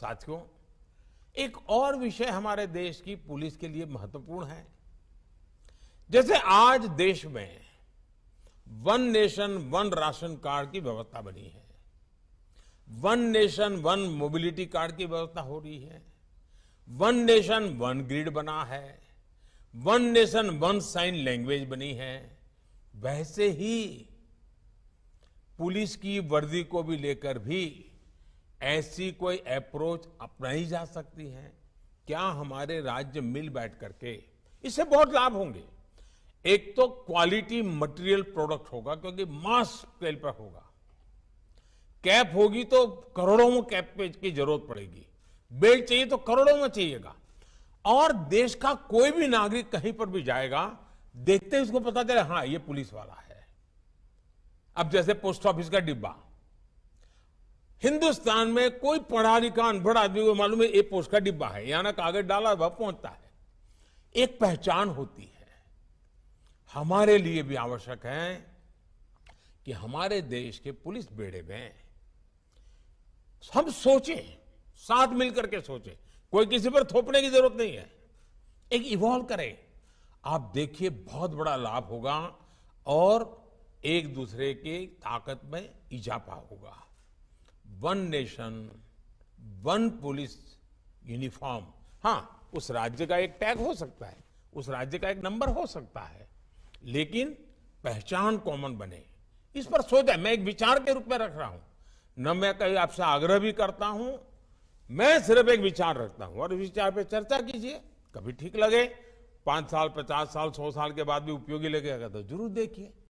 साथियों, एक और विषय हमारे देश की पुलिस के लिए महत्वपूर्ण है। जैसे आज देश में one nation one ration card की व्यवस्था बनी है, one nation one mobility card की व्यवस्था हो रही है, वन नेशन वन ग्रिड बना है, one nation one sign language बनी है, वैसे ही पुलिस की वर्दी को भी लेकर भी ऐसी कोई अप्रोच अपनाई जा सकती है। क्या हमारे राज्य मिल बैठ करके, इससे बहुत लाभ होंगे। एक तो क्वालिटी मटेरियल प्रोडक्ट होगा क्योंकि मास स्केल पर होगा, कैप होगी तो करोड़ों में कैप की जरूरत पड़ेगी, बेल्ट चाहिए तो करोड़ों में चाहिएगा, और देश का कोई भी नागरिक कहीं पर भी जाएगा, देखते ही उसको पता चले हाँ ये पुलिस वाला है। अब जैसे पोस्ट ऑफिस का डिब्बा, हिंदुस्तान में कोई पढ़ा लिखा अनपढ़ आदमी को मालूम है ये पोस्ट का डिब्बा है, यहाँ ना कागज डाला वह पहुंचता है, एक पहचान होती है। हमारे लिए भी आवश्यक है कि हमारे देश के पुलिस बेड़े में हम सोचें, साथ मिलकर के सोचें, कोई किसी पर थोपने की जरूरत नहीं है, एक इवॉल्व करें। आप देखिए बहुत बड़ा लाभ होगा और एक दूसरे के ताकत में इजाफा होगा। One nation one police uniform, हाँ उस राज्य का एक टैग हो सकता है, उस राज्य का एक नंबर हो सकता है, लेकिन पहचान कॉमन बने, इस पर सोच है। मैं एक विचार के रूप में रख रहा हूँ, न मैं कहीं आपसे आग्रह भी करता हूँ, मैं सिर्फ एक विचार रखता हूँ और इस विचार पे चर्चा कीजिए। कभी ठीक लगे 5 साल, 50 साल, 100 साल के बाद भी उपयोगी लगेगा तो जरूर देखिए।